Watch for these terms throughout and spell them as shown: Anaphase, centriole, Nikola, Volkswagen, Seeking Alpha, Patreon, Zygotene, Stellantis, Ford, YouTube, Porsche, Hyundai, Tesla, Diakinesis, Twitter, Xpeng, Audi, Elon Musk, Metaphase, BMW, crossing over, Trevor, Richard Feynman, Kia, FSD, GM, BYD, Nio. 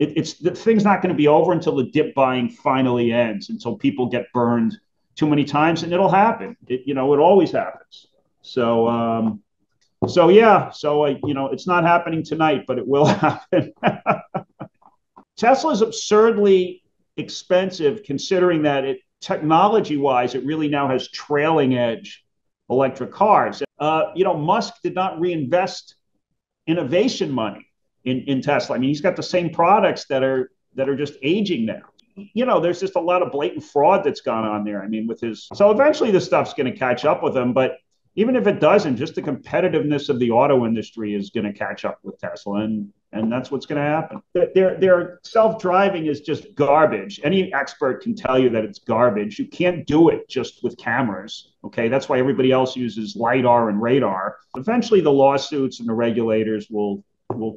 It's the thing's not going to be over until the dip buying finally ends, until people get burned too many times, and it'll happen. It always happens. So, it's not happening tonight, but it will happen. Tesla is absurdly expensive, considering that technology-wise, it really now has trailing edge electric cars. Musk did not reinvest innovation money in Tesla. I mean, he's got the same products that are just aging now. There's just a lot of blatant fraud that's gone on there. I mean, so eventually this stuff's going to catch up with him. But even if it doesn't, just the competitiveness of the auto industry is going to catch up with Tesla, and that's what's going to happen. Their self-driving is just garbage. Any expert can tell you that it's garbage. You can't do it just with cameras, okay? That's why everybody else uses LiDAR and radar. Eventually, the lawsuits and the regulators will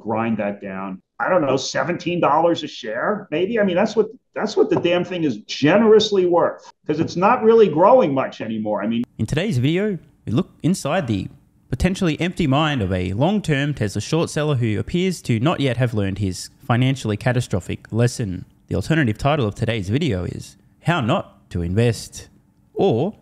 grind that down. I don't know, $17 a share, maybe? I mean, that's what the damn thing is generously worth, because it's not really growing much anymore. I mean, in today's video, we look inside the potentially empty mind of a long-term Tesla short seller who appears to not yet have learned his financially catastrophic lesson. The alternative title of today's video is How Not to Invest, or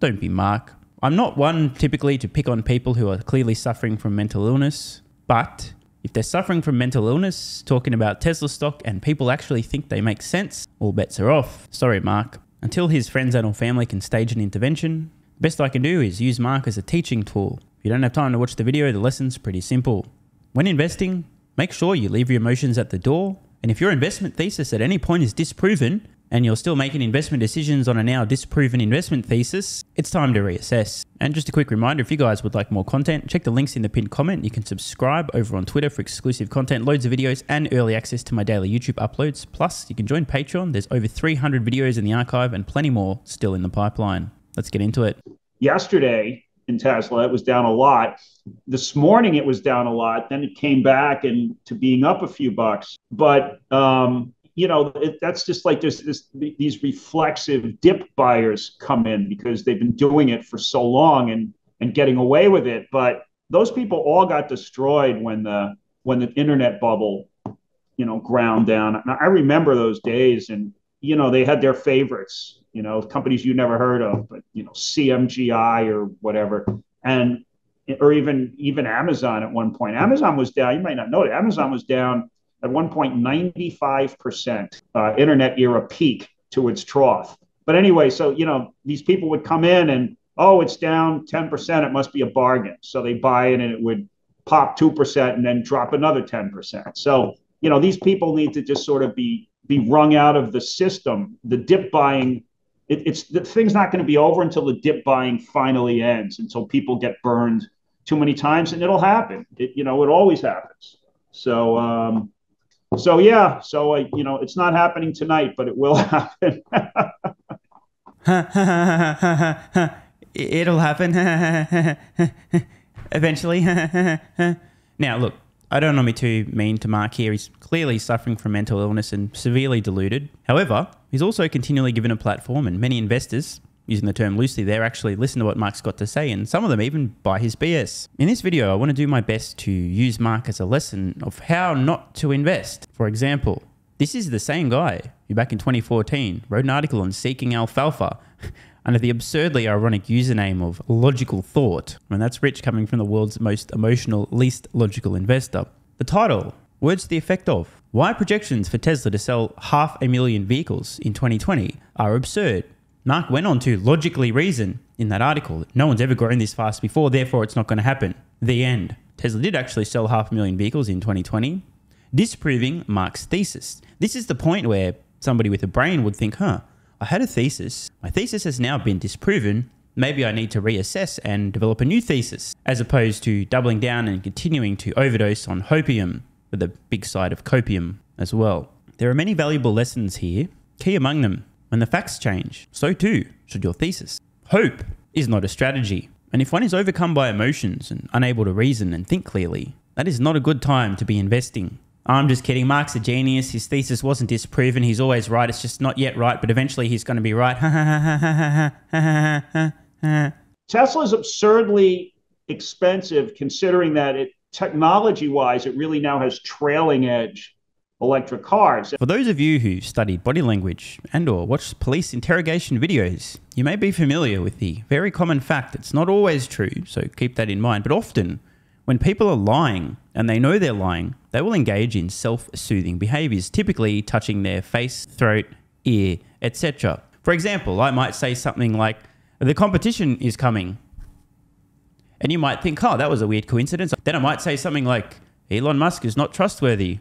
Don't Be Mark. I'm not one typically to pick on people who are clearly suffering from mental illness, but if they're suffering from mental illness, talking about Tesla stock and people actually think they make sense, all bets are off. Sorry, Mark. Until his friends and or family can stage an intervention, the best I can do is use Mark as a teaching tool. If you don't have time to watch the video, the lesson's pretty simple. When investing, make sure you leave your emotions at the door. And if your investment thesis at any point is disproven, and you're still making investment decisions on a now disproven investment thesis, it's time to reassess. And just a quick reminder, if you guys would like more content, check the links in the pinned comment. You can subscribe over on Twitter for exclusive content, loads of videos, and early access to my daily YouTube uploads. Plus, you can join Patreon. There's over 300 videos in the archive and plenty more still in the pipeline. Let's get into it. Yesterday in Tesla, it was down a lot. This morning, it was down a lot. Then it came back to being up a few bucks. But, that's just like these reflexive dip buyers come in because they've been doing it for so long and getting away with it. But those people all got destroyed when the internet bubble, ground down. And I remember those days, and, they had their favorites, companies you never heard of, but, CMGI or whatever. And, or even Amazon at one point. Amazon was down. You might not know it. Amazon was down at one point 95%, internet era peak to its trough. But anyway, so, these people would come in and, oh, it's down 10%. It must be a bargain. So they buy it and it would pop 2% and then drop another 10%. So, these people need to just sort of be wrung out of the system. The dip buying, it's the thing's not going to be over until the dip buying finally ends, until people get burned too many times, and it'll happen. It always happens. So, it's not happening tonight, but it will happen. It'll happen eventually. Now, look, I don't want to be too mean to Mark here. He's clearly suffering from mental illness and severely deluded. However, he's also continually given a platform, and many investors, using the term loosely there, actually listen to what Mark's got to say, and some of them even buy his BS. In this video, I want to do my best to use Mark as a lesson of how not to invest. For example, this is the same guy who back in 2014 wrote an article on Seeking Alpha under the absurdly ironic username of Logical Thought. And that's rich coming from the world's most emotional, least logical investor. The title, words to the effect of, why projections for Tesla to sell 500,000 vehicles in 2020 are absurd. Mark went on to logically reason in that article that no one's ever grown this fast before, therefore it's not going to happen. The end. Tesla did actually sell 500,000 vehicles in 2020, disproving Mark's thesis. This is the point where somebody with a brain would think, I had a thesis, my thesis has now been disproven, maybe I need to reassess and develop a new thesis, as opposed to doubling down and continuing to overdose on hopium, with a big side of copium as well. There are many valuable lessons here, key among them. When the facts change, so too should your thesis. Hope is not a strategy, and if one is overcome by emotions and unable to reason and think clearly, that is not a good time to be investing. I'm just kidding, Mark's a genius, his thesis wasn't disproven, he's always right, it's just not yet right, but eventually he's going to be right. Tesla's absurdly expensive, considering that technology-wise, it really now has trailing edge electric cars. For those of you who study body language and or watch police interrogation videos, you may be familiar with the very common fact it's not always true, so keep that in mind, but often when people are lying and they know they're lying, they will engage in self-soothing behaviors, typically touching their face, throat, ear, etc. For example, I might say something like, "The competition is coming." And you might think, oh, that was a weird coincidence. Then I might say something like, "Elon Musk is not trustworthy."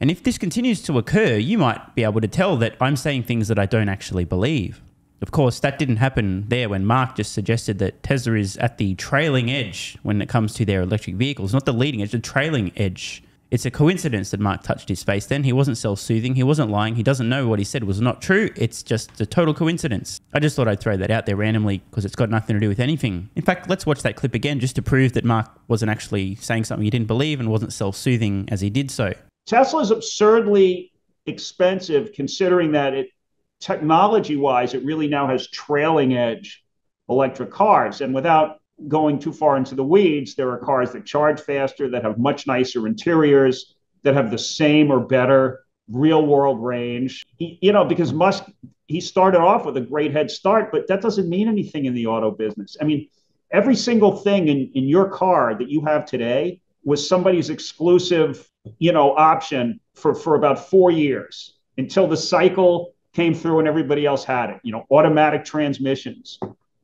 And if this continues to occur, you might be able to tell that I'm saying things that I don't actually believe. Of course, that didn't happen there when Mark just suggested that Tesla is at the trailing edge when it comes to their electric vehicles, not the leading edge, the trailing edge. It's a coincidence that Mark touched his face then. He wasn't self-soothing. He wasn't lying. He doesn't know what he said was not true. It's just a total coincidence. I just thought I'd throw that out there randomly because it's got nothing to do with anything. In fact, let's watch that clip again just to prove that Mark wasn't actually saying something he didn't believe and wasn't self-soothing as he did so. Tesla is absurdly expensive considering that it, technology-wise, it really now has trailing edge electric cars. And without going too far into the weeds, there are cars that charge faster, that have much nicer interiors, that have the same or better real-world range. You know, because Musk, he started off with a great head start, but that doesn't mean anything in the auto business. I mean, every single thing in your car that you have today was somebody's exclusive, you know, option for about 4 years until the cycle came through and everybody else had it. You know, automatic transmissions,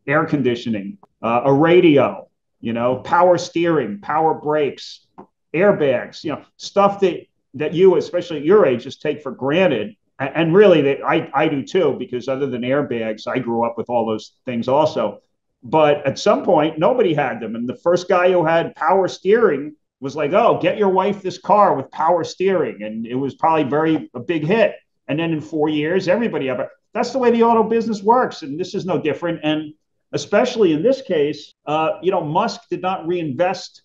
air conditioning, a radio, you know, power steering, power brakes, airbags, you know, stuff that you, especially at your age, just take for granted. And really, I do too, because other than airbags, I grew up with all those things also. But at some point, nobody had them. And the first guy who had power steering was like, oh, get your wife this car with power steering. And it was probably a big hit. And then in 4 years, everybody had it. That's the way the auto business works. And this is no different. And especially in this case, you know, Musk did not reinvest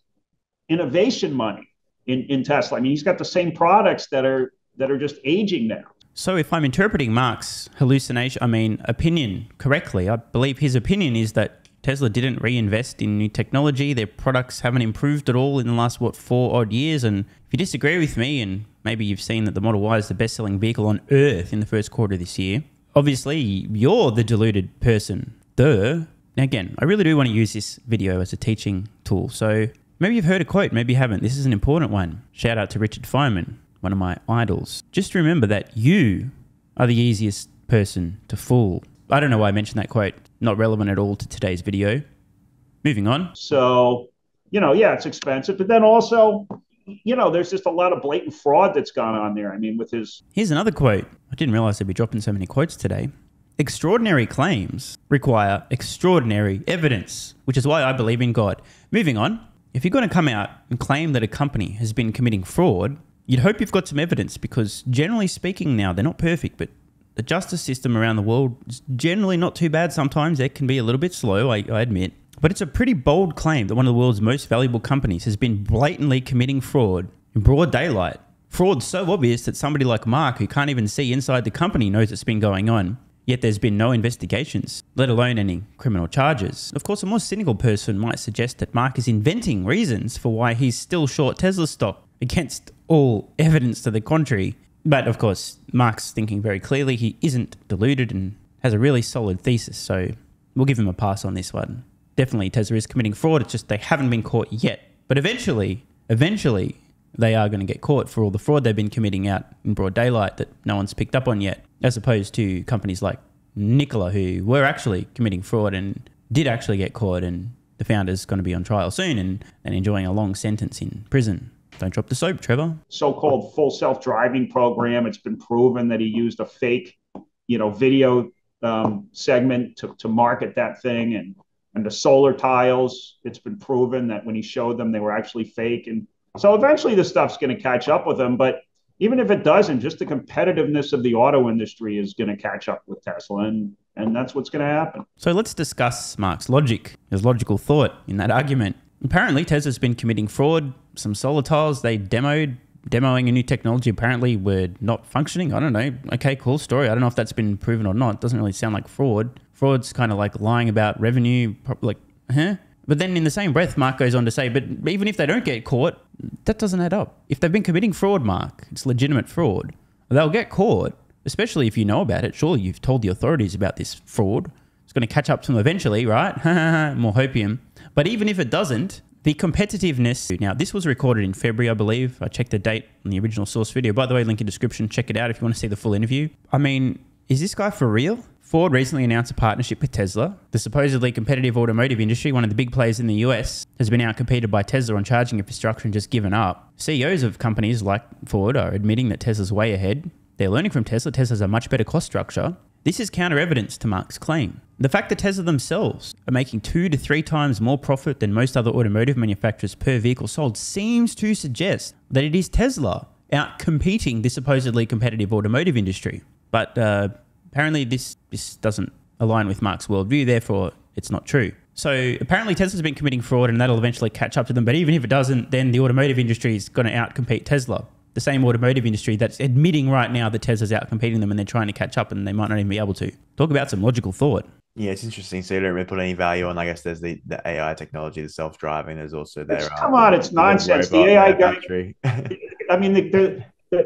innovation money in Tesla. I mean, he's got the same products that are just aging now. So if I'm interpreting Mark's opinion correctly, I believe his opinion is that Tesla didn't reinvest in new technology. Their products haven't improved at all in the last, what, 4 odd years. And if you disagree with me, and maybe you've seen that the Model Y is the best-selling vehicle on Earth in the first quarter of this year, obviously you're the deluded person. Duh. Now again, I really do want to use this video as a teaching tool. So maybe you've heard a quote, maybe you haven't. This is an important one. Shout out to Richard Feynman, one of my idols. Just remember that you are the easiest person to fool. I don't know why I mentioned that quote. Not relevant at all to today's video. Moving on. So, you know, yeah, it's expensive, but then also, you know, there's just a lot of blatant fraud that's gone on there. I mean, with his... Here's another quote. I didn't realize they'd be dropping so many quotes today. Extraordinary claims require extraordinary evidence, which is why I believe in God. Moving on, if you're going to come out and claim that a company has been committing fraud, you'd hope you've got some evidence because generally speaking now, they're not perfect, but the justice system around the world is generally not too bad sometimes. It can be a little bit slow, I admit, but it's a pretty bold claim that one of the world's most valuable companies has been blatantly committing fraud in broad daylight. Fraud's so obvious that somebody like Mark, who can't even see inside the company, knows it's been going on. Yet there's been no investigations, let alone any criminal charges. Of course, a more cynical person might suggest that Mark is inventing reasons for why he's still short Tesla stock against all evidence to the contrary. But of course, Mark's thinking very clearly. He isn't deluded and has a really solid thesis. So we'll give him a pass on this one. Definitely Tesla is committing fraud. It's just they haven't been caught yet. But eventually they are going to get caught for all the fraud they've been committing out in broad daylight that no one's picked up on yet, as opposed to companies like Nikola, who were actually committing fraud and did actually get caught, and the founder's going to be on trial soon and enjoying a long sentence in prison. Don't drop the soap, Trevor. So-called full self-driving program. It's been proven that he used a fake, you know, video segment to market that thing. And the solar tiles, it's been proven that when he showed them, they were actually fake. And so eventually this stuff's going to catch up with them. But even if it doesn't, just the competitiveness of the auto industry is going to catch up with Tesla, and that's what's going to happen. So let's discuss Mark's logic, his logical thought in that argument. Apparently, Tesla's been committing fraud. Some solar tiles they demoing a new technology apparently were not functioning. I don't know. Okay, cool story. I don't know if that's been proven or not. It doesn't really sound like fraud. Fraud's kind of like lying about revenue, like, huh? But then in the same breath, Mark goes on to say, but even if they don't get caught, that doesn't add up. If they've been committing fraud, Mark, it's legitimate fraud. They'll get caught, especially if you know about it. Surely you've told the authorities about this fraud. It's going to catch up to them eventually, right? More hopium. But even if it doesn't, the competitiveness... Now, this was recorded in February, I believe. I checked the date on the original source video. By the way, link in description. Check it out if you want to see the full interview. I mean, is this guy for real? Ford recently announced a partnership with Tesla. The supposedly competitive automotive industry, one of the big players in the US, has been outcompeted by Tesla on charging infrastructure and just given up. CEOs of companies like Ford are admitting that Tesla's way ahead. They're learning from Tesla. Tesla's a much better cost structure. This is counter evidence to Mark's claim. The fact that Tesla themselves are making 2 to 3 times more profit than most other automotive manufacturers per vehicle sold seems to suggest that it is Tesla out competing the supposedly competitive automotive industry. But apparently this doesn't align with Mark's worldview, therefore it's not true. So apparently Tesla's been committing fraud and that'll eventually catch up to them. But even if it doesn't, then the automotive industry is going to outcompete Tesla. The same automotive industry that's admitting right now that Tesla's outcompeting them and they're trying to catch up and they might not even be able to. Talk about some logical thought. Yeah, it's interesting. So you don't really put any value on, I guess, there's the AI technology, the self-driving. There's also there. Come on, it's nonsense. The AI guy. I mean,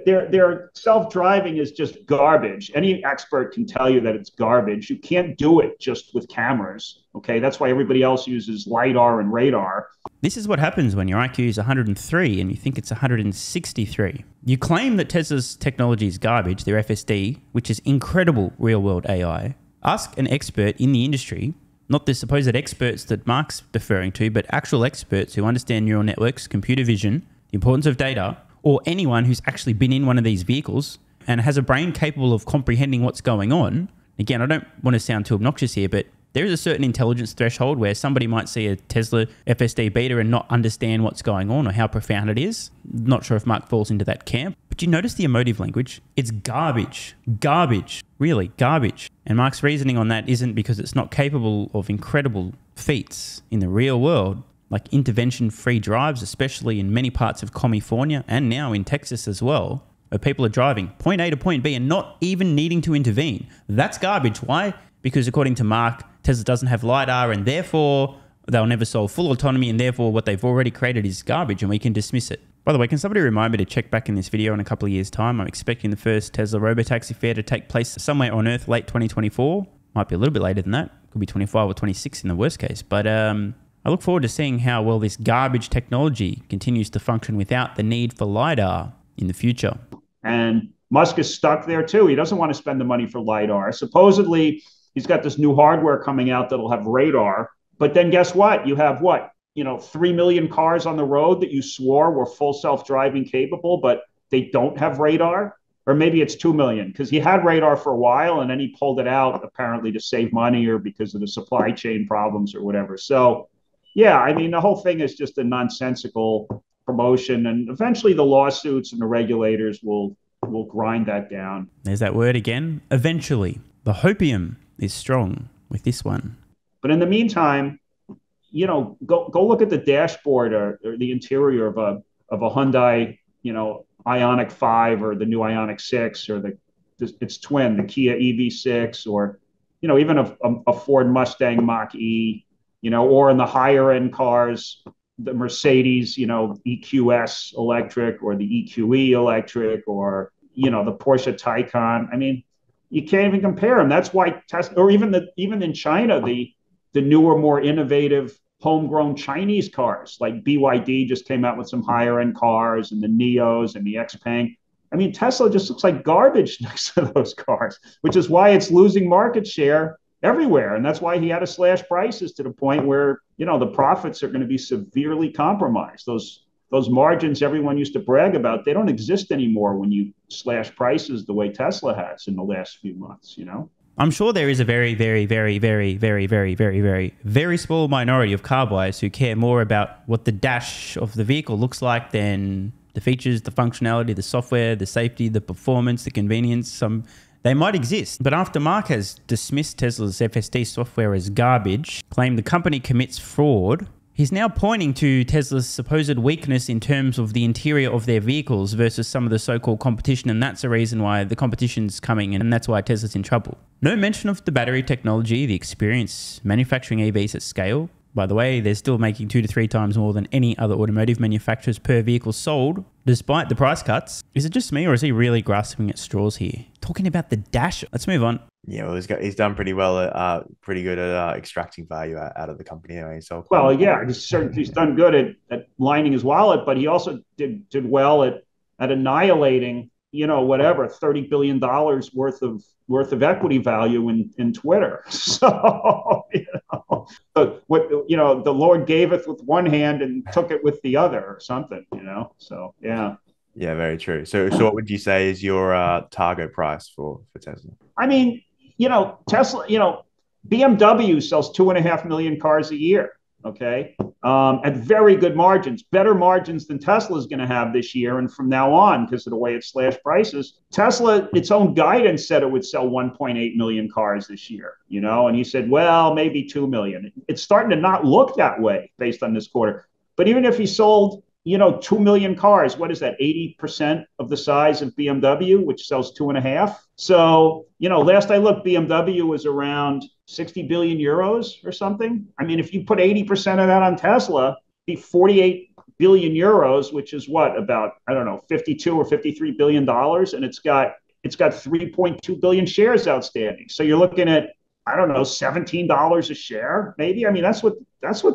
their self-driving is just garbage. Any expert can tell you that it's garbage. You can't do it just with cameras. Okay, that's why everybody else uses LiDAR and radar. This is what happens when your IQ is 103 and you think it's 163. You claim that Tesla's technology is garbage, their FSD, which is incredible real-world AI. Ask an expert in the industry, not the supposed experts that Mark's referring to, but actual experts who understand neural networks, computer vision, the importance of data, or anyone who's actually been in one of these vehicles and has a brain capable of comprehending what's going on. Again, I don't want to sound too obnoxious here, but there is a certain intelligence threshold where somebody might see a Tesla FSD beta and not understand what's going on or how profound it is. Not sure if Mark falls into that camp, but you notice the emotive language. It's garbage, garbage, really garbage. And Mark's reasoning on that isn't because it's not capable of incredible feats in the real world, like intervention-free drives, especially in many parts of California and now in Texas as well, where people are driving point A to point B and not even needing to intervene. That's garbage. Why? Because according to Mark, Tesla doesn't have LiDAR and therefore they'll never solve full autonomy and therefore what they've already created is garbage and we can dismiss it. By the way, can somebody remind me to check back in this video in a couple of years' time? I'm expecting the first Tesla robotaxi fair to take place somewhere on Earth late 2024. Might be a little bit later than that. Could be 25 or 26 in the worst case. But I look forward to seeing how well this garbage technology continues to function without the need for LiDAR in the future. And Musk is stuck there too. He doesn't want to spend the money for LiDAR. Supposedly, he's got this new hardware coming out that'll have radar. But then guess what? You have what? You know, 3 million cars on the road that you swore were full self-driving capable, but they don't have radar. Or maybe it's 2 million because he had radar for a while and then he pulled it out apparently to save money or because of the supply chain problems or whatever. So, yeah, I mean, the whole thing is just a nonsensical promotion. And eventually the lawsuits and the regulators will grind that down. There's that word again. Eventually. The hopium is strong with this one. But in the meantime, you know, go look at the dashboard or the interior of a Hyundai, you know, Ioniq 5 or the new Ioniq 6 or its twin, the Kia EV6, or, you know, even a Ford Mustang Mach-E, you know, or in the higher end cars, the Mercedes, you know, EQS electric or the EQE electric or, you know, the Porsche Taycan. I mean, you can't even compare them. That's why Tesla, or even in China, the newer, more innovative homegrown Chinese cars like BYD just came out with some higher end cars and the Nios and the Xpeng. I mean, Tesla just looks like garbage next to those cars, which is why it's losing market share everywhere. And that's why he had to slash prices to the point where, you know, the profits are going to be severely compromised. Those margins everyone used to brag about, they don't exist anymore when you slash prices the way Tesla has in the last few months, you know? I'm sure there is a very, very, very, very, very, very, very, very, very small minority of car buyers who care more about what the dash of the vehicle looks like than the features, the functionality, the software, the safety, the performance, the convenience. They might exist, but after Mark has dismissed Tesla's FSD software as garbage, claimed the company commits fraud, he's now pointing to Tesla's supposed weakness in terms of the interior of their vehicles versus some of the so-called competition, and that's the reason why the competition's coming and that's why Tesla's in trouble. No mention of the battery technology, the experience manufacturing EVs at scale, By the way, they're still making 2 to 3 times more than any other automotive manufacturers per vehicle sold, despite the price cuts. Is it just me, or is he really grasping at straws here? Talking about the Dash, let's move on. Yeah, well, he's done pretty well, pretty good at extracting value out of the company anyway. So, well, yeah, he's done good at lining his wallet, but he also did well at annihilating, you know, whatever, $30 billion worth of equity value in Twitter. So, you know, the Lord gaveth with one hand and took it with the other or something, you know? So, yeah. Yeah, very true. So what would you say is your target price for Tesla? I mean, you know, Tesla, you know, BMW sells 2.5 million cars a year. Okay. At very good margins, better margins than Tesla is going to have this year and from now on because of the way it slashed prices. Tesla, its own guidance said it would sell 1.8 million cars this year, you know, and he said, well, maybe 2 million. It's starting to not look that way based on this quarter. But even if he sold, you know, 2 million cars, what is that? 80% of the size of BMW, which sells 2.5. So, you know, last I looked, BMW was around 60 billion euros or something. I mean, if you put 80% of that on Tesla, it'd be 48 billion euros, which is what, about, I don't know, 52 or $53 billion. And it's got 3.2 billion shares outstanding. So you're looking at, I don't know, $17 a share, maybe. I mean, that's what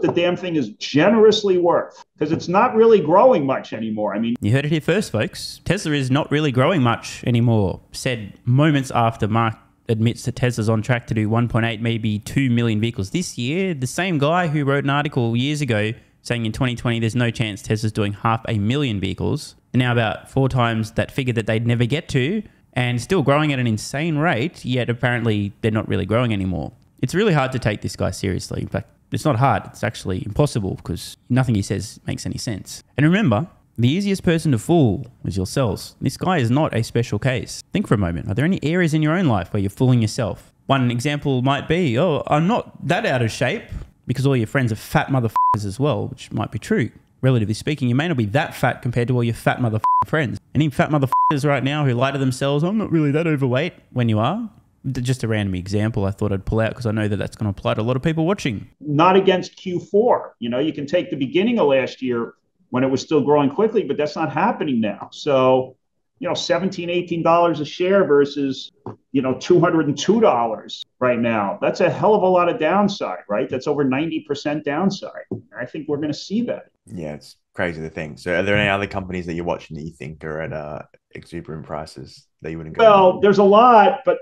the damn thing is generously worth, because it's not really growing much anymore. I mean, you heard it here first, folks. Tesla is not really growing much anymore, said moments after Mark admits that Tesla's on track to do 1.8, maybe 2 million vehicles this year. The same guy who wrote an article years ago saying in 2020, there's no chance Tesla's doing 500,000 vehicles. They're now about 4 times that figure that they'd never get to, and still growing at an insane rate, yet apparently they're not really growing anymore. It's really hard to take this guy seriously. In fact, it's not hard, it's actually impossible, because nothing he says makes any sense. And remember, the easiest person to fool is yourselves. This guy is not a special case. Think for a moment, are there any areas in your own life where you're fooling yourself? One example might be, oh, I'm not that out of shape, because all your friends are fat motherfuckers as well, which might be true. Relatively speaking, you may not be that fat compared to all your fat motherfucking friends. Any fat motherfuckers right now who lie to themselves, I'm not really that overweight, when you are? Just a random example I thought I'd pull out because I know that that's going to apply to a lot of people watching. Not against Q4. You know, you can take the beginning of last year when it was still growing quickly, but that's not happening now. So, you know, $17, $18 a share versus, you know, $202 right now. That's a hell of a lot of downside, right? That's over 90% downside. I think we're going to see that. Yeah, it's crazy to think. So are there any other companies that you're watching that you think are at exuberant prices that you wouldn't go? Well, there's a lot, but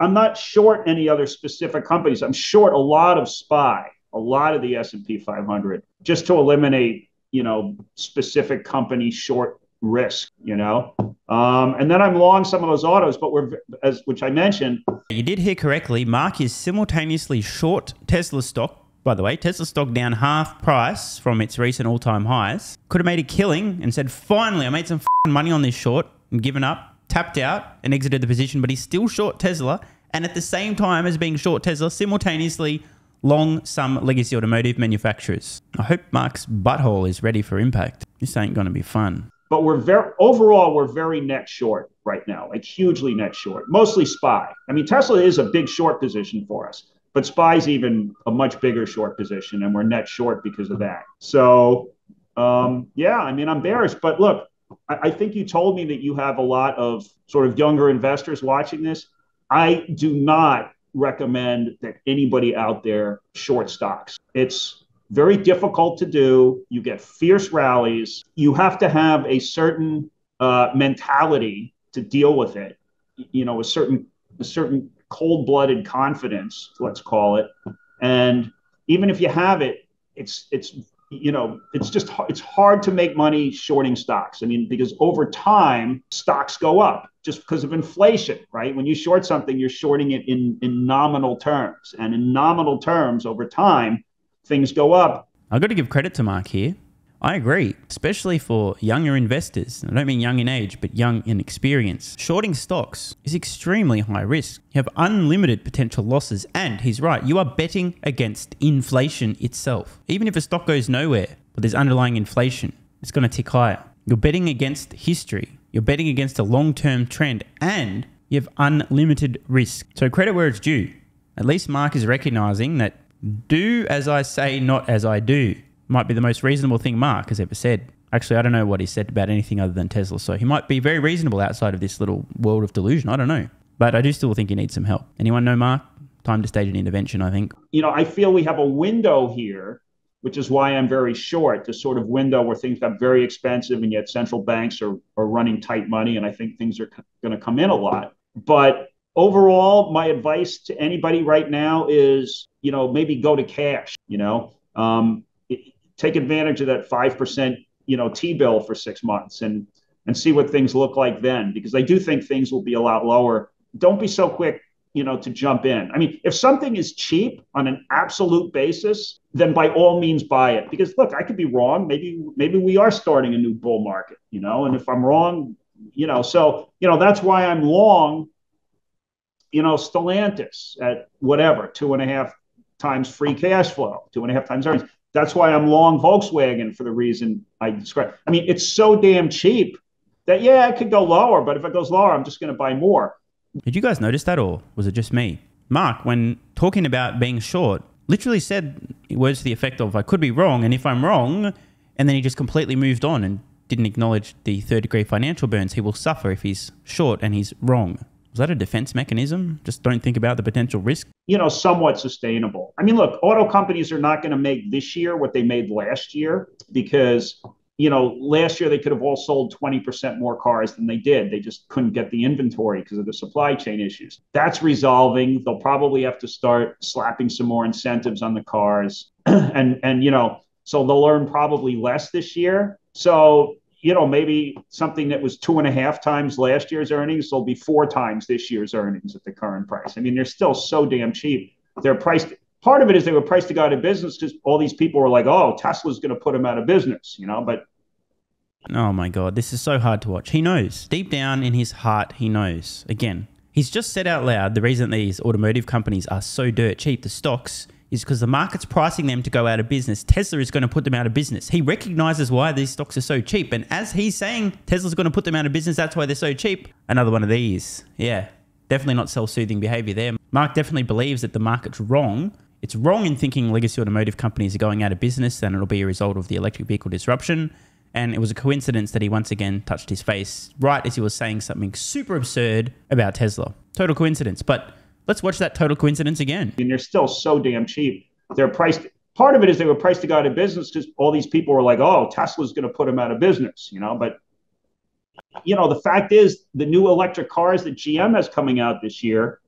I'm not short any other specific companies. I'm short a lot of SPY, a lot of the S&P 500, just to eliminate, you know, specific company short risk, you know? And then I'm long some of those autos, but which I mentioned. You did hear correctly. Mark is simultaneously short Tesla stock. By the way, Tesla stock down half price from its recent all-time highs. Could have made a killing and said, finally, I made some f***ing money on this short, and given up, tapped out and exited the position, but he's still short Tesla. And at the same time as being short Tesla, simultaneously long some legacy automotive manufacturers. I hope Mark's butthole is ready for impact. This ain't going to be fun. But overall, we're very net short right now, like hugely net short, mostly SPY. I mean, Tesla is a big short position for us. But SPY's even a much bigger short position, and we're net short because of that. So, yeah, I mean, I'm bearish. But look, I think you told me that you have a lot of sort of younger investors watching this. I do not recommend that anybody out there short stocks. It's very difficult to do. You get fierce rallies. You have to have a certain mentality to deal with it, you know, a certain cold-blooded confidence, let's call it. And even if you have it, it's hard to make money shorting stocks. I mean, because over time stocks go up just because of inflation, right? When you short something, you're shorting it in nominal terms, and in nominal terms over time, things go up. I've got to give credit to Mark here. I agree, especially for younger investors. I don't mean young in age, but young in experience. Shorting stocks is extremely high risk. You have unlimited potential losses, and he's right, you are betting against inflation itself. Even if a stock goes nowhere, but there's underlying inflation, it's going to tick higher. You're betting against history. You're betting against a long-term trend, and you have unlimited risk. So credit where it's due. At least Mark is recognizing that Do as I say, not as I do. Might be the most reasonable thing Mark has ever said. Actually, I don't know what he said about anything other than Tesla. So he might be very reasonable outside of this little world of delusion. I don't know. But I do still think he needs some help. Anyone know Mark? Time to stage an intervention, I think. You know, I feel we have a window here, which is why I'm very short, this sort of window where things got very expensive and yet central banks are running tight money. And I think things are going to come in a lot. But overall, my advice to anybody right now is, you know, maybe go to cash, you know, take advantage of that 5%, you know, T-bill for 6 months and see what things look like then, because I do think things will be a lot lower. Don't be so quick, you know, to jump in. I mean, if something is cheap on an absolute basis, then by all means buy it. Because look, I could be wrong. Maybe we are starting a new bull market, you know, and if I'm wrong, you know, so, you know, that's why I'm long, you know, Stellantis at whatever, 2.5 times free cash flow, 2.5 times earnings. That's why I'm long Volkswagen for the reason I described. I mean, it's so damn cheap that, yeah, it could go lower, but if it goes lower, I'm just going to buy more. Did you guys notice that, or was it just me? Mark, when talking about being short, literally said words to the effect of, I could be wrong, and if I'm wrong, and then he just completely moved on and didn't acknowledge the third-degree financial burns he will suffer if he's short and he's wrong. Was that a defense mechanism? Just don't think about the potential risk? You know, somewhat sustainable. I mean, look, auto companies are not going to make this year what they made last year because, you know, last year they could have all sold 20% more cars than they did. They just couldn't get the inventory because of the supply chain issues. That's resolving. They'll probably have to start slapping some more incentives on the cars. and, you know, so they'll earn probably less this year. So, you know, maybe something that was 2.5 times last year's earnings will be 4 times this year's earnings at the current price. I mean, they're still so damn cheap. They're priced. Part of it is they were priced to go out of business because all these people were like, oh, Tesla's going to put them out of business, you know, but. Oh my God, this is so hard to watch. He knows deep down in his heart. He knows. Again, he's just said out loud, the reason these automotive companies are so dirt cheap, the stocks, is because the market's pricing them to go out of business. Tesla is going to put them out of business. He recognizes why these stocks are so cheap. And as he's saying, Tesla's going to put them out of business. That's why they're so cheap. Another one of these. Yeah, definitely not self-soothing behavior there. Mark definitely believes that the market's wrong. It's wrong in thinking legacy automotive companies are going out of business and it'll be a result of the electric vehicle disruption. And it was a coincidence that he once again touched his face right as he was saying something super absurd about Tesla. Total coincidence. But let's watch that total coincidence again. And they're still so damn cheap. They're priced. Part of it is they were priced to go out of business because all these people were like, oh, Tesla's going to put them out of business, you know. But, you know, the fact is the new electric cars that GM has coming out this year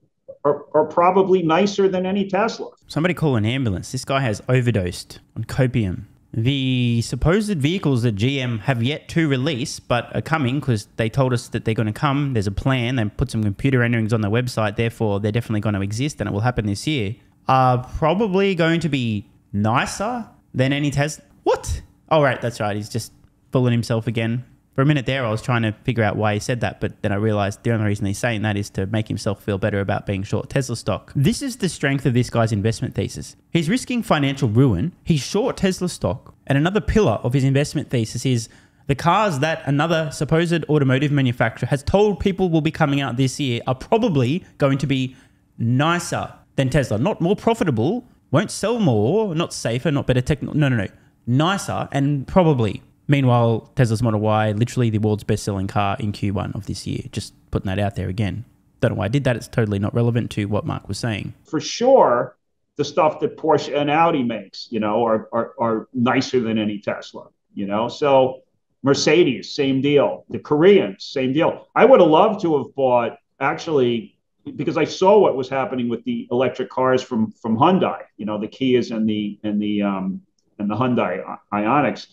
are probably nicer than any Tesla. Somebody call an ambulance. This guy has overdosed on copium. The supposed vehicles that GM have yet to release but are coming because they told us that they're going to come. There's a plan. They put some computer renderings on their website. Therefore, they're definitely going to exist and it will happen this year. Are probably going to be nicer than any Tesla. What? Oh, right. That's right. He's just fooling himself again. For a minute there, I was trying to figure out why he said that, but then I realized the only reason he's saying that is to make himself feel better about being short Tesla stock. This is the strength of this guy's investment thesis. He's risking financial ruin. He's short Tesla stock. And another pillar of his investment thesis is the cars that another supposed automotive manufacturer has told people will be coming out this year are probably going to be nicer than Tesla. Not more profitable, won't sell more, not safer, not better tech. No. Nicer and probably. Meanwhile, Tesla's Model Y, literally the world's best-selling car in Q1 of this year. Just putting that out there again. Don't know why I did that. It's totally not relevant to what Mark was saying. For sure, the stuff that Porsche and Audi makes, you know, are nicer than any Tesla, you know. So Mercedes, same deal. The Koreans, same deal. I would have loved to have bought, actually, because I saw what was happening with the electric cars from Hyundai, you know, the Kias and the Hyundai Ioniqs.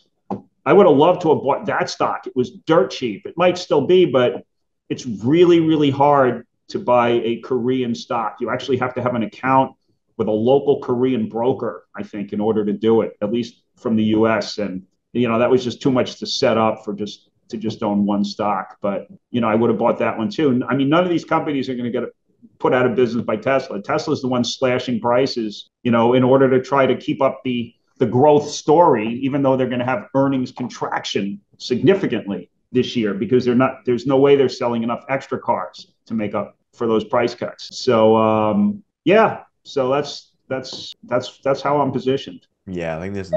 I would have loved to have bought that stock. It was dirt cheap. It might still be, but it's really, really hard to buy a Korean stock. You actually have to have an account with a local Korean broker, I think, in order to do it, at least from the US. And, you know, that was just too much to set up for just to own one stock. But, you know, I would have bought that one too. I mean, none of these companies are going to get put out of business by Tesla. Tesla's the one slashing prices, you know, in order to try to keep up the growth story, even though they're going to have earnings contraction significantly this year because they're not, there's no way they're selling enough extra cars to make up for those price cuts. So, yeah, so that's that's how I'm positioned. Yeah, I think there's.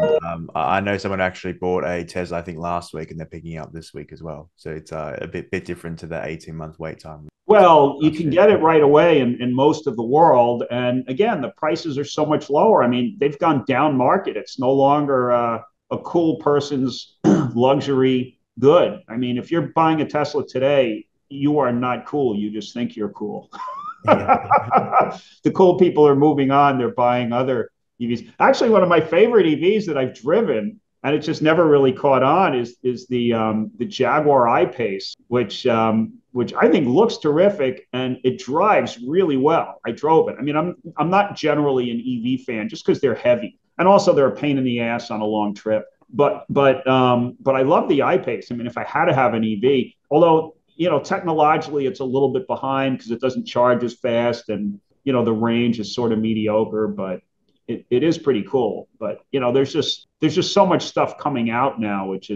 I know someone actually bought a Tesla, I think last week, and they're picking it up this week as well. So it's a bit different to the 18-month wait time. Well, you can get it right away in most of the world, and again, the prices are so much lower. I mean, they've gone down market. It's no longer a cool person's luxury good. I mean, if you're buying a Tesla today, you are not cool. You just think you're cool. Yeah. The cool people are moving on. They're buying other EVs. Actually, one of my favorite EVs that I've driven, and it just never really caught on, is the Jaguar I-Pace, which I think looks terrific and it drives really well. I drove it. I mean, I'm not generally an EV fan just because they're heavy, and also they're a pain in the ass on a long trip. But I love the I-Pace. I mean, if I had to have an EV, although, you know, technologically it's a little bit behind because it doesn't charge as fast, and you know, the range is sort of mediocre, but it is pretty cool. But you know, there's just so much stuff coming out now, which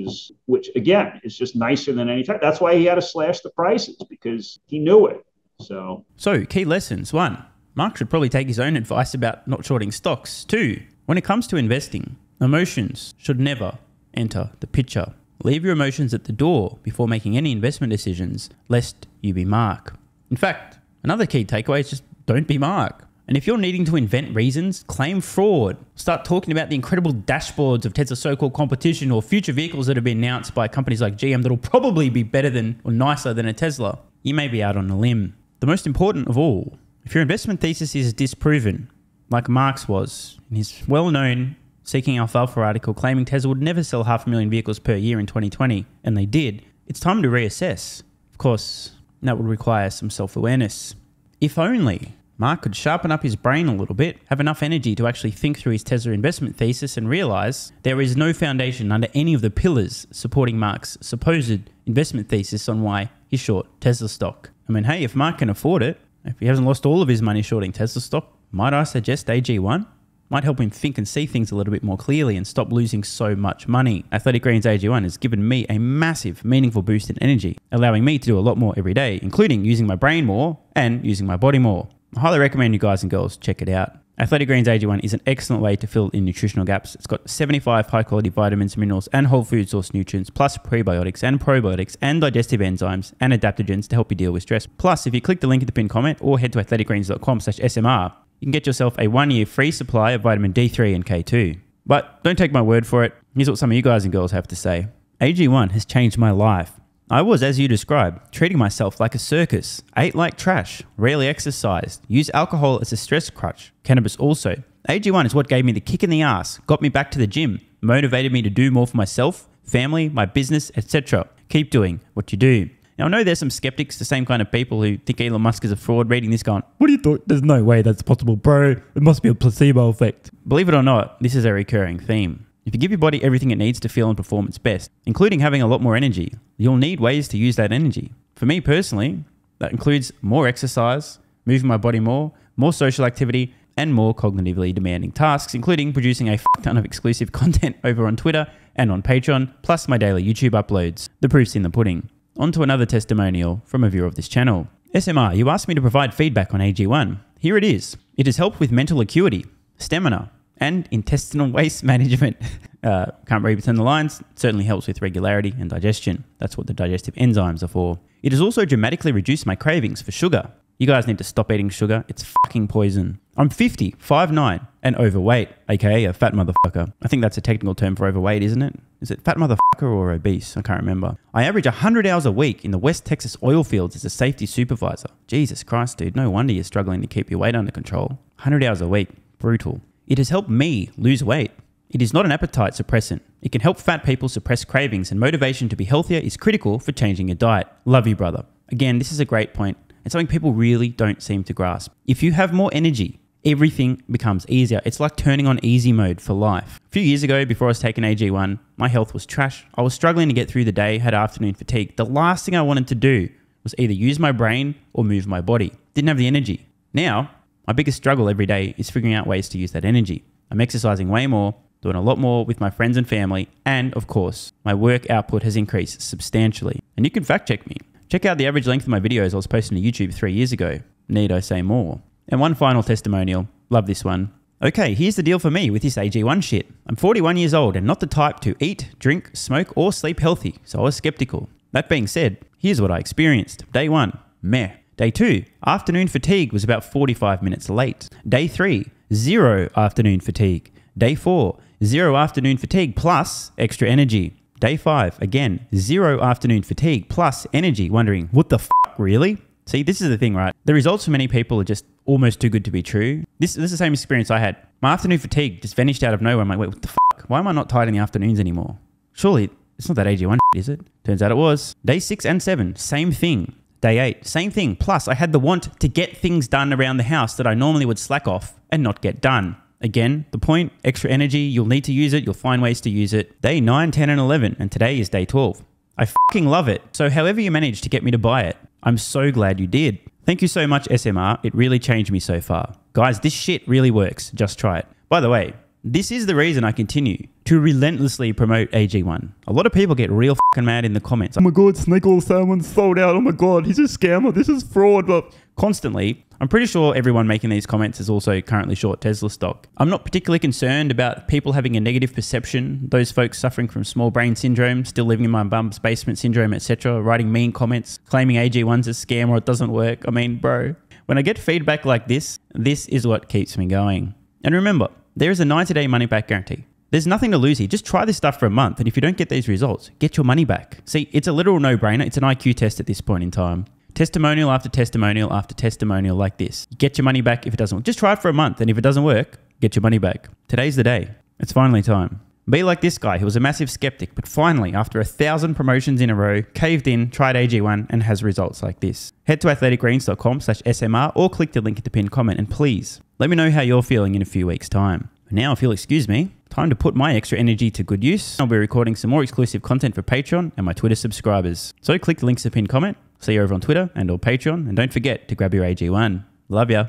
again is just nicer than any time. That's why he had to slash the prices, because he knew it. So key lessons: 1, Mark should probably take his own advice about not shorting stocks. 2, when it comes to investing, emotions should never enter the picture. Leave your emotions at the door before making any investment decisions, lest you be Mark. In fact, another key takeaway is just don't be Mark. And if you're needing to invent reasons, claim fraud. Start talking about the incredible dashboards of Tesla's so-called competition, or future vehicles that have been announced by companies like GM that'll probably be better than or nicer than a Tesla. You may be out on a limb. The most important of all, if your investment thesis is disproven, like Mark's was in his well-known Seeking Alpha article claiming Tesla would never sell 500,000 vehicles per year in 2020, and they did, it's time to reassess. Of course, that would require some self-awareness. If only Mark could sharpen up his brain a little bit, have enough energy to actually think through his Tesla investment thesis, and realize there is no foundation under any of the pillars supporting Mark's supposed investment thesis on why he's short Tesla stock. I mean, hey, if Mark can afford it, if he hasn't lost all of his money shorting Tesla stock, might I suggest AG1? Might help him think and see things a little bit more clearly and stop losing so much money. Athletic Greens AG1 has given me a massive, meaningful boost in energy, allowing me to do a lot more every day, including using my brain more and using my body more. I highly recommend you guys and girls check it out. Athletic Greens AG1 is an excellent way to fill in nutritional gaps. It's got 75 high-quality vitamins, minerals, and whole food source nutrients, plus prebiotics and probiotics and digestive enzymes and adaptogens to help you deal with stress. Plus, if you click the link in the pinned comment or head to athleticgreens.com/smr, you can get yourself a 1-year free supply of vitamin D3 and K2. But don't take my word for it. Here's what some of you guys and girls have to say. AG1 has changed my life. I was, as you described, treating myself like a circus, ate like trash, rarely exercised, used alcohol as a stress crutch, cannabis also. AG1 is what gave me the kick in the ass, got me back to the gym, motivated me to do more for myself, family, my business, etc. Keep doing what you do. Now, I know there's some skeptics, the same kind of people who think Elon Musk is a fraud, reading this going, what do you thought? There's no way that's possible, bro. It must be a placebo effect. Believe it or not, this is a recurring theme. If you give your body everything it needs to feel and perform its best, including having a lot more energy, you'll need ways to use that energy. For me personally, that includes more exercise, moving my body more social activity, and more cognitively demanding tasks, including producing a ton of exclusive content over on Twitter and on Patreon, plus my daily YouTube uploads. The proof's in the pudding. On to another testimonial from a viewer of this channel. SMR, you asked me to provide feedback on AG1. Here it is. It has helped with mental acuity, stamina, and intestinal waste management. Can't read between the lines. It certainly helps with regularity and digestion. That's what the digestive enzymes are for. It has also dramatically reduced my cravings for sugar. You guys need to stop eating sugar. It's fucking poison. I'm 50, 5'9", and overweight, aka a fat motherfucker. I think that's a technical term for overweight, isn't it? Is it fat motherfucker or obese? I can't remember. I average 100 hours a week in the West Texas oil fields as a safety supervisor. Jesus Christ, dude. No wonder you're struggling to keep your weight under control. 100 hours a week. Brutal. It has helped me lose weight. It is not an appetite suppressant. It can help fat people suppress cravings, and motivation to be healthier is critical for changing your diet. Love you, brother. Again, this is a great point. It's something people really don't seem to grasp. If you have more energy, everything becomes easier. It's like turning on easy mode for life. A few years ago, before I was taking AG1, my health was trash. I was struggling to get through the day, had afternoon fatigue. The last thing I wanted to do was either use my brain or move my body. Didn't have the energy. Now, my biggest struggle every day is figuring out ways to use that energy. I'm exercising way more, doing a lot more with my friends and family, and of course, my work output has increased substantially. And you can fact check me. Check out the average length of my videos I was posting to YouTube 3 years ago. Need I say more? And one final testimonial. Love this one. Okay, here's the deal for me with this AG1 shit. I'm 41 years old and not the type to eat, drink, smoke or sleep healthy, so I was skeptical. That being said, here's what I experienced. Day 1, meh. Day 2, afternoon fatigue was about 45 minutes late. Day 3, 0 afternoon fatigue. Day 4, 0 afternoon fatigue plus extra energy. Day 5, again, 0 afternoon fatigue plus energy, wondering, what the f*** really? See, this is the thing, right? The results for many people are just almost too good to be true. This is the same experience I had. My afternoon fatigue just vanished out of nowhere. I'm like, wait, what the fuck? Why am I not tired in the afternoons anymore? Surely it's not that AG1 is it? Turns out it was. Day 6 and 7, same thing. Day 8, same thing. Plus I had the want to get things done around the house that I normally would slack off and not get done. Again, the point, extra energy, you'll need to use it. You'll find ways to use it. Day 9, 10 and 11. And today is day 12. I fucking love it. So however you managed to get me to buy it, I'm so glad you did. Thank you so much, SMR. It really changed me so far. Guys, this shit really works. Just try it. By the way, this is the reason I continue to relentlessly promote AG1. A lot of people get real fucking mad in the comments. Oh my God, Snickle, someone sold out. Oh my God, he's a scammer. This is fraud. But constantly, I'm pretty sure everyone making these comments is also currently short Tesla stock. I'm not particularly concerned about people having a negative perception, those folks suffering from small brain syndrome, still living in my bum's basement syndrome, etc., writing mean comments, claiming AG1's a scam or it doesn't work. I mean, bro, when I get feedback like this is what keeps me going. And remember, there is a 90-day money-back guarantee. There's nothing to lose here. Just try this stuff for a month, and if you don't get these results, get your money back. See, it's a literal no-brainer. It's an IQ test at this point in time. Testimonial after testimonial after testimonial like this. Get your money back if it doesn't work. Just try it for a month, and if it doesn't work, get your money back. Today's the day. It's finally time. Be like this guy who was a massive skeptic, but finally, after 1,000 promotions in a row, caved in, tried AG1, and has results like this. Head to athleticgreens.com/SMR or click the link at the pinned comment, and please let me know how you're feeling in a few weeks' time. Now, if you'll excuse me, time to put my extra energy to good use. I'll be recording some more exclusive content for Patreon and my Twitter subscribers. So click the links at the pinned comment. See you over on Twitter and or Patreon, and don't forget to grab your AG1. Love ya.